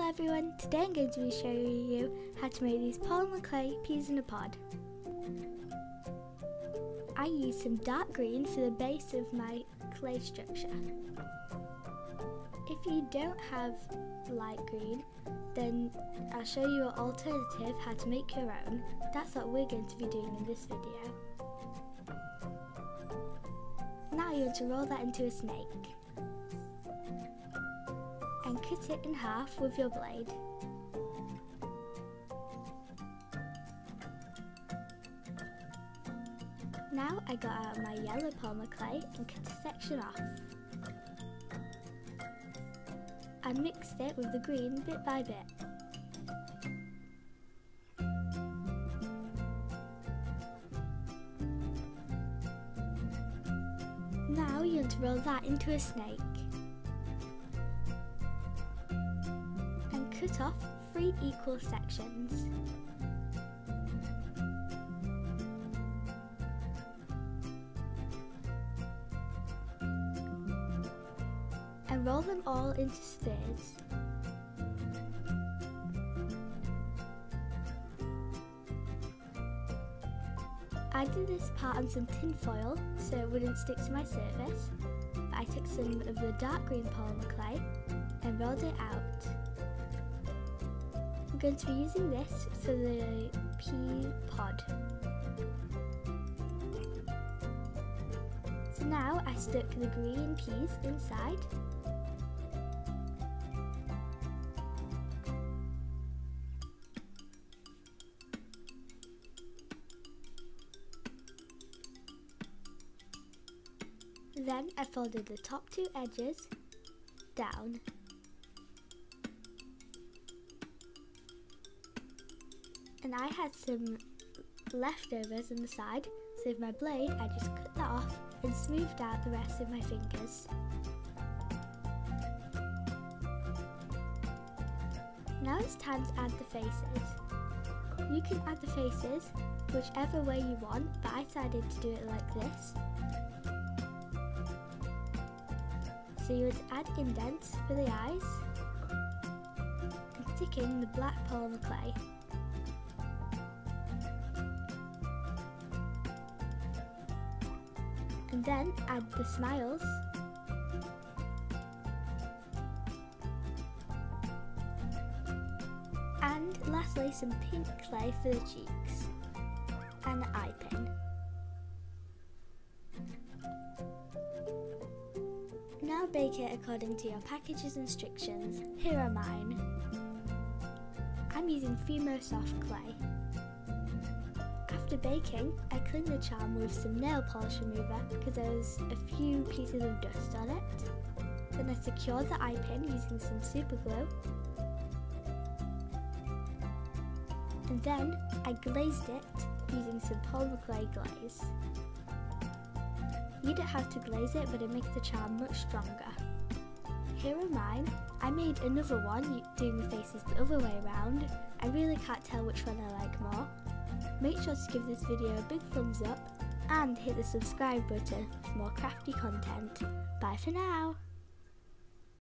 Hello everyone, today I'm going to be showing you how to make these polymer clay peas in a pod. I used some dark green for the base of my clay structure. If you don't have light green, then I'll show you an alternative how to make your own. That's what we're going to be doing in this video. Now you want to roll that into a snake and cut it in half with your blade. Now I got out my yellow polymer clay and cut a section off. I mixed it with the green bit by bit. Now you want to roll that into a snake. Cut off 3 equal sections. And roll them all into spheres. I did this part on some tin foil so it wouldn't stick to my surface, but I took some of the dark green polymer clay and rolled it out. We're going to be using this for the pea pod. So now I stuck the green peas inside. Then I folded the top 2 edges down. And I had some leftovers on the side, so with my blade I just cut that off and smoothed out the rest with my fingers. Now it's time to add the faces. You can add the faces whichever way you want, but I decided to do it like this. So you would add indents for the eyes and stick in the black polymer clay. And then add the smiles and lastly some pink clay for the cheeks and the eye pin. Now bake it according to your package's instructions. Here are mine. I'm using Fimo soft clay. After baking, I cleaned the charm with some nail polish remover because there was a few pieces of dust on it. Then I secured the eye pin using some super glue. And then I glazed it using some polymer clay glaze. You don't have to glaze it, but it makes the charm much stronger. Here are mine. I made another one doing the faces the other way around. I really can't tell which one I like more. Make sure to give this video a big thumbs up and hit the subscribe button for more crafty content. Bye for now!